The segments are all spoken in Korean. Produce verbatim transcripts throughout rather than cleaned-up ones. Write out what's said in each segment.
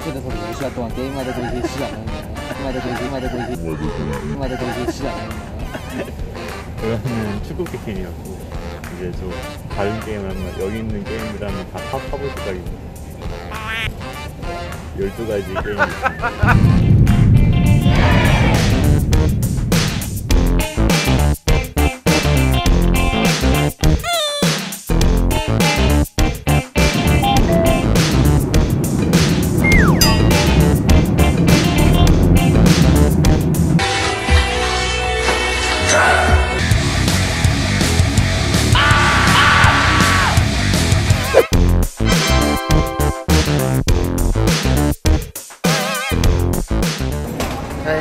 한국에서 두 시간 동안 게임하다 그렇게 쉬지 않았나요? 게임하다 그렇게 게임하다 그렇게 게임하다 그렇게 쉬지 않았나요? 그러면 축구 게임이었고 이제 좀 다른 게임을 하면 여기 있는 게임들 하면 다 파볼 생각입니다. 열두 가지 게임이 있습니다.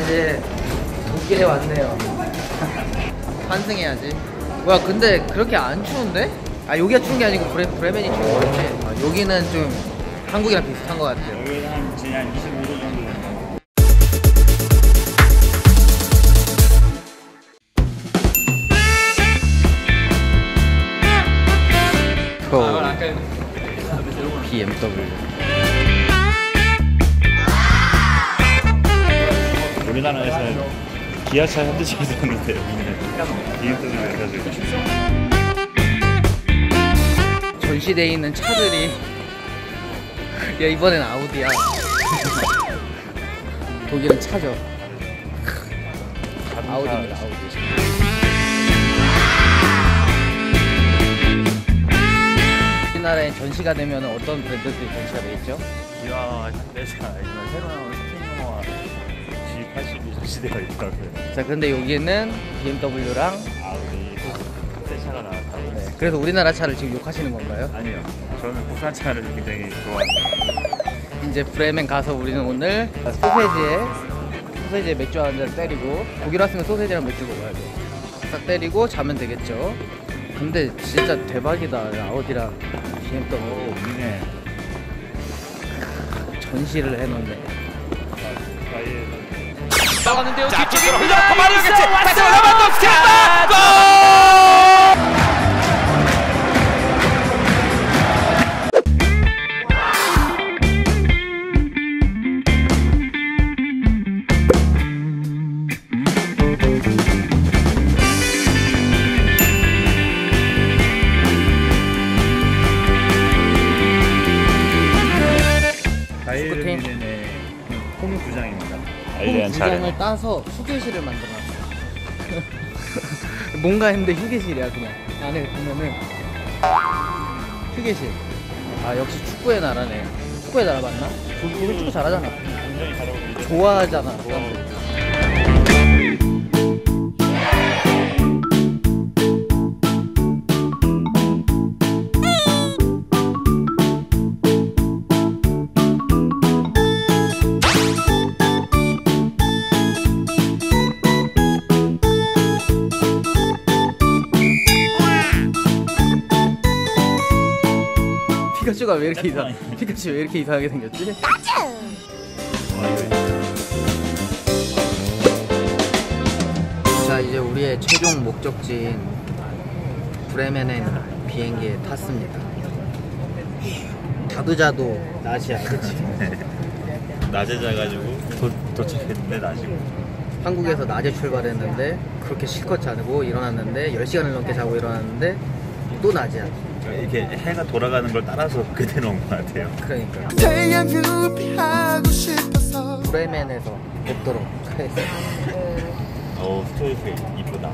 이제 독일에 왔네요. 환승해야지. 뭐야 근데 그렇게 안 추운데? 아 여기가 추운 게 아니고 브레, 브레멘이 추운 거지. 아, 여기는 좀 한국이랑 비슷한 거 같아요. 여기는 한 이십오 도 정도. 비엠더블유 우리나라에서는 기아차 현대차가 들었는데 여기는 비엠더블유가 가지고 전시되어 있는 차들이 야 이번엔 아우디야. 독일은 차죠. 아우디입니다. 아우디. 우리나라에 전시가 되면 어떤 브랜드들이 전시가 되어 있죠? 기아, 현대차, 새로 나온 스팅너와 팔십이 전시되어 있더라고요. 자, 근데 여기는 비엠더블유랑 아우디, 현대차가 나왔다고. 네. 그래서 우리나라 차를 지금 욕하시는 건가요? 아니요. 저는 국산 차를 굉장히 좋아합니다. 이제 브레멘 가서 우리는 오늘 소세지에 소세지에 맥주 한 잔 때리고 독일 왔으면 소세지랑 맥주 먹어야죠. 딱 때리고 자면 되겠죠. 근데 진짜 대박이다. 아우디랑 비엠더블유. 우리네. 전시를 해놓네. 아예. 나왔는데요. 뒤쪽에 흘러가고 말이겠지. 다시 레반도프스키 한다. 골! 바이에른뮌헨의 홈 구장입니다. 공장을 따서 휴게실을 만들어놨어요. 뭔가 했는데 휴게실이야. 그냥 안에 보면은 휴게실. 아 역시 축구의 나라네. 축구의 나라 맞나? 우리 축구 잘하잖아. 굉장히 잘하고 좋아하잖아. 피카츄가 왜 이렇게 이상? 피카츄 왜 이렇게 이상하게 생겼지? 자 이제 우리의 최종 목적지인 브레멘의 비행기에 탔습니다. 자도 자도 낮이야, 그렇지? 낮에 자가지고 도, 도착했는데 낮이고. 한국에서 낮에 출발했는데 그렇게 실컷 자고 일어났는데 열 시간을 넘게 자고 일어났는데 또 낮이야. 이렇게 해가 돌아가는 걸 따라서 그대로 온 것 같아요. 그러니까요. 브레멘에서 뵙도록 하겠습니다. 어우 스토리스 이쁘다.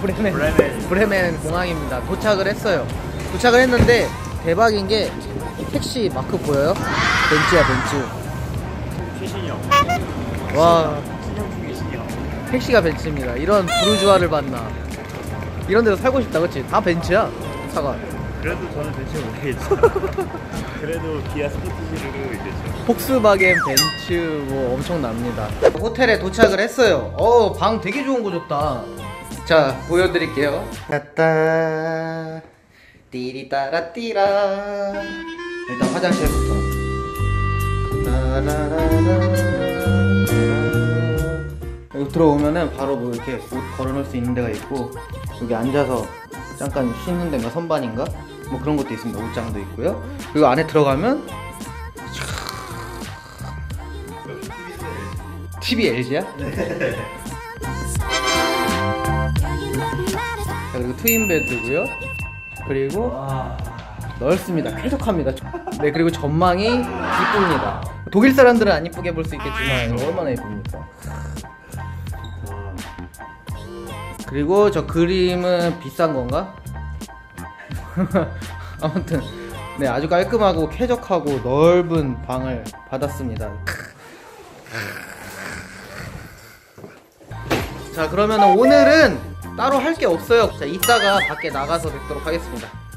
브레멘, 브레멘. 브레멘 공항입니다. 도착을 했어요. 도착을 했는데 대박인 게 택시 마크 보여요? 벤츠야 벤츠. 최신형. 와. 택시가 벤츠입니다. 이런 부르주아를 봤나. 이런 데서 살고 싶다, 그렇지? 다 벤츠야 차가. 그래도 저는 벤츠 못하겠죠. 그래도 기아 스포츠시리로 이제. 폭스바겐 벤츠 뭐 엄청납니다. 호텔에 도착을 했어요. 어, 방 되게 좋은 거 줬다. 자 보여드릴게요. 따따. 띠리따라띠라. 일단 화장실부터. 따라라라. 들어오면은 바로 뭐 이렇게 옷 걸어놓을 수 있는 데가 있고, 여기 앉아서 잠깐 쉬는 데인가 선반인가 뭐 그런 것도 있습니다. 옷장도 있고요. 그리고 안에 들어가면 티비 엘지야? 자, 그리고 트윈 베드고요. 그리고 넓습니다. 쾌적합니다. 네, 그리고 전망이 이쁩니다. 독일 사람들은 안 이쁘게 볼 수 있겠지만 얼마나 이쁩니까? 그리고 저 그림은 비싼 건가? 아무튼 네, 아주 깔끔하고 쾌적하고 넓은 방을 받았습니다. 자, 그러면 오늘은 따로 할 게 없어요. 자, 이따가 밖에 나가서 뵙도록 하겠습니다.